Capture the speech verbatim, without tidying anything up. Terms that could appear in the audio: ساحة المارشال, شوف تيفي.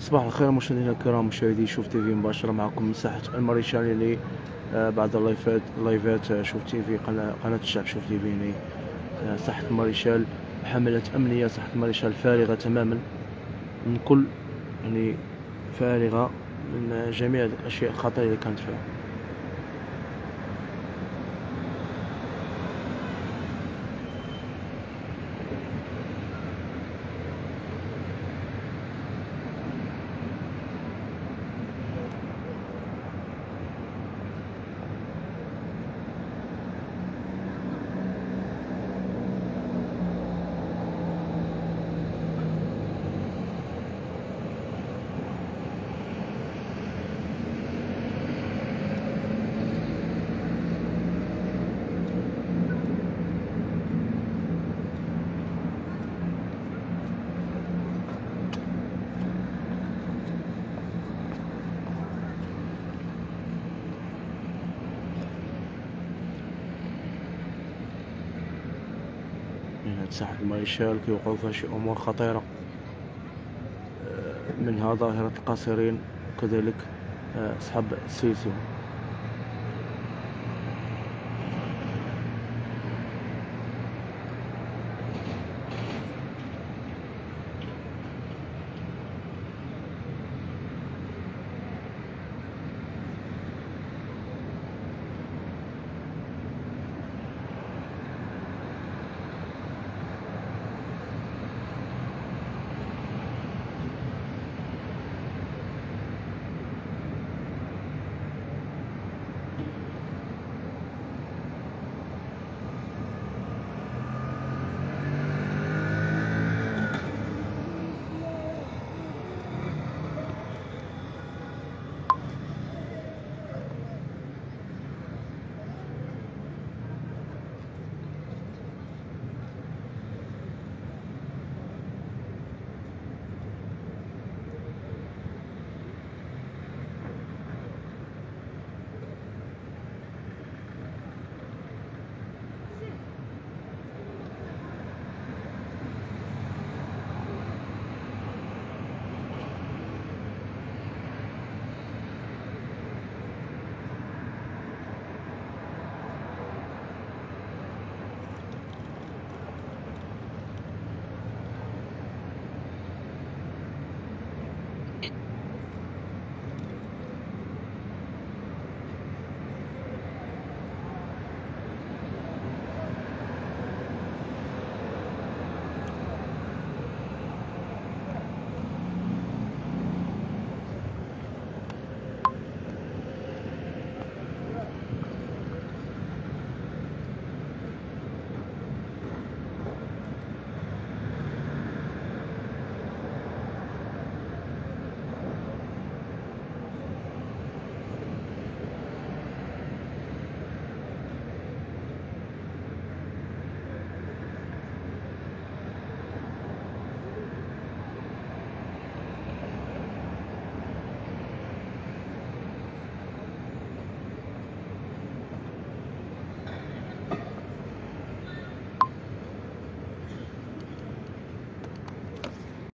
صباح الخير مشاهدينا الكرام، مشاهدي شوف تيفي مباشرة معكم من ساحة المارشال اللي بعد اللايفات لايفات شوف تيفي قناة قناة الشعب. شوف تيفي يعني ساحة المارشال حملة أمنية، ساحة المارشال فارغة تماما من كل يعني فارغة من جميع الأشياء الخطيرة اللي كانت فيها. ساحة المارشال كيوقعو فيها شي أمور خطيرة، منها ظاهرة القاصرين وكذلك أصحاب السلسلة.